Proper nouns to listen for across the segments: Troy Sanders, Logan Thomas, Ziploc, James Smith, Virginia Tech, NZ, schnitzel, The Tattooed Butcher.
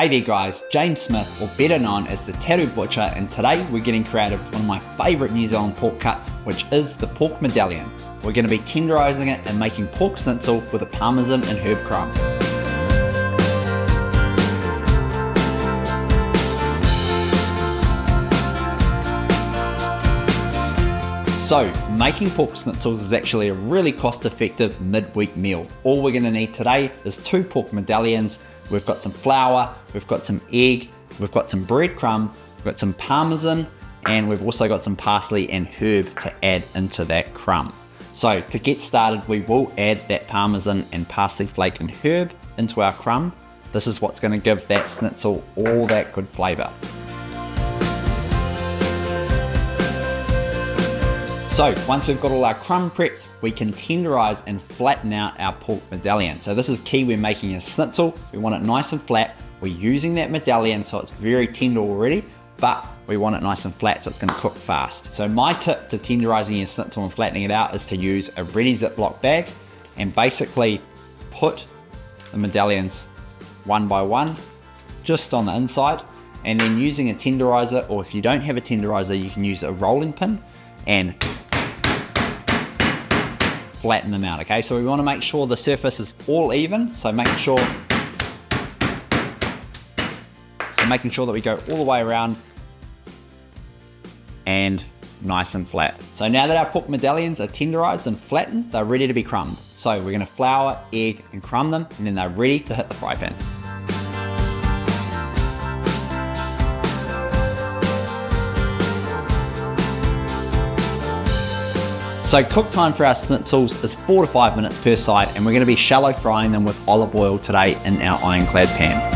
Hey there guys, James Smith, or better known as The Tattooed Butcher, and today we're getting creative on my favourite New Zealand pork cuts, which is the pork medallion. We're going to be tenderising it and making pork schnitzel with a parmesan and herb crumb. So, making pork schnitzels is actually a really cost-effective midweek meal. All we're going to need today is 2 pork medallions. We've got some flour, we've got some egg, we've got some breadcrumb, we've got some parmesan, and we've also got some parsley and herb to add into that crumb. So to get started, we will add that parmesan and parsley flake and herb into our crumb. This is what's going to give that schnitzel all that good flavour. So once we've got all our crumb prepped, we can tenderize and flatten out our pork medallion. So this is key when making a schnitzel. We want it nice and flat. We're using that medallion, so it's very tender already, but we want it nice and flat so it's gonna cook fast. So my tip to tenderizing your schnitzel and flattening it out is to use a ready Ziploc bag and basically put the medallions one by one just on the inside, and then using a tenderizer, or if you don't have a tenderizer, you can use a rolling pin and flatten them out, okay? So we want to make sure the surface is all even, so making sure that we go all the way around and nice and flat. So now that our pork medallions are tenderized and flattened, they're ready to be crumbed. So we're going to flour, egg and crumb them, and then they're ready to hit the fry pan. So cook time for our schnitzels is 4 to 5 minutes per side, and we're going to be shallow frying them with olive oil today in our ironclad pan.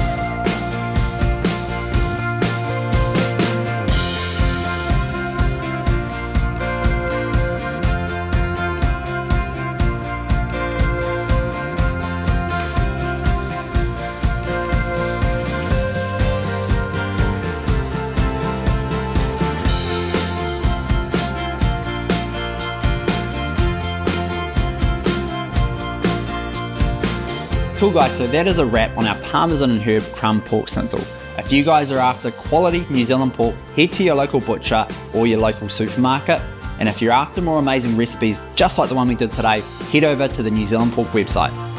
Cool guys, so that is a wrap on our parmesan and herb crumb pork schnitzel. If you guys are after quality New Zealand pork, head to your local butcher or your local supermarket. And if you're after more amazing recipes just like the one we did today, head over to the New Zealand Pork website.